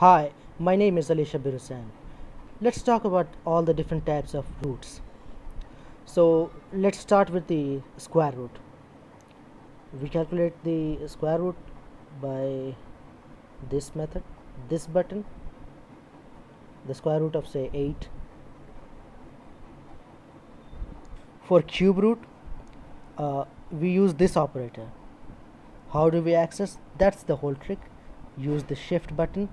Hi, my name is Ali Shabbir Hussain. Let's talk about all the different types of roots. So let's start with the square root. We calculate the square root by this method, this button, the square root of say 8. For cube root, we use this operator. How do we access? That's the whole trick. Use the shift button.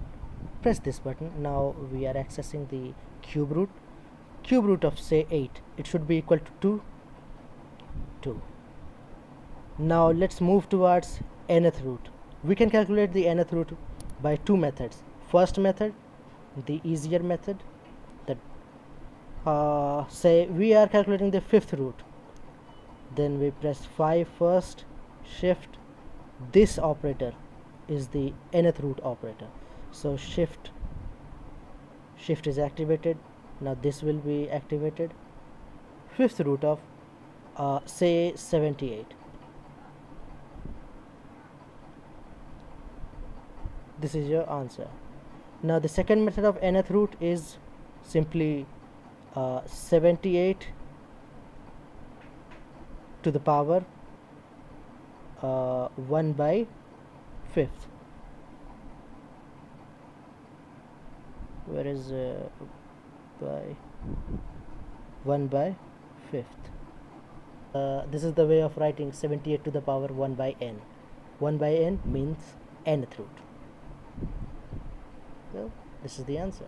Press this button. Now we are accessing the cube root of say 8. It should be equal to 2. Now let's move towards nth root. We can calculate the nth root by two methods. First method, the easier method, that say we are calculating the fifth root. Then we press 5 first, shift. This operator is the nth root operator. So shift is activated. Now this will be activated. Fifth root of say 78. This is your answer. Now the second method of nth root is simply 78 to the power 1/5. Where is by 1/5? This is the way of writing 78 to the power 1/n. 1/n means nth root. Well, this is the answer.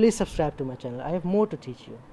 Please subscribe to my channel. I have more to teach you.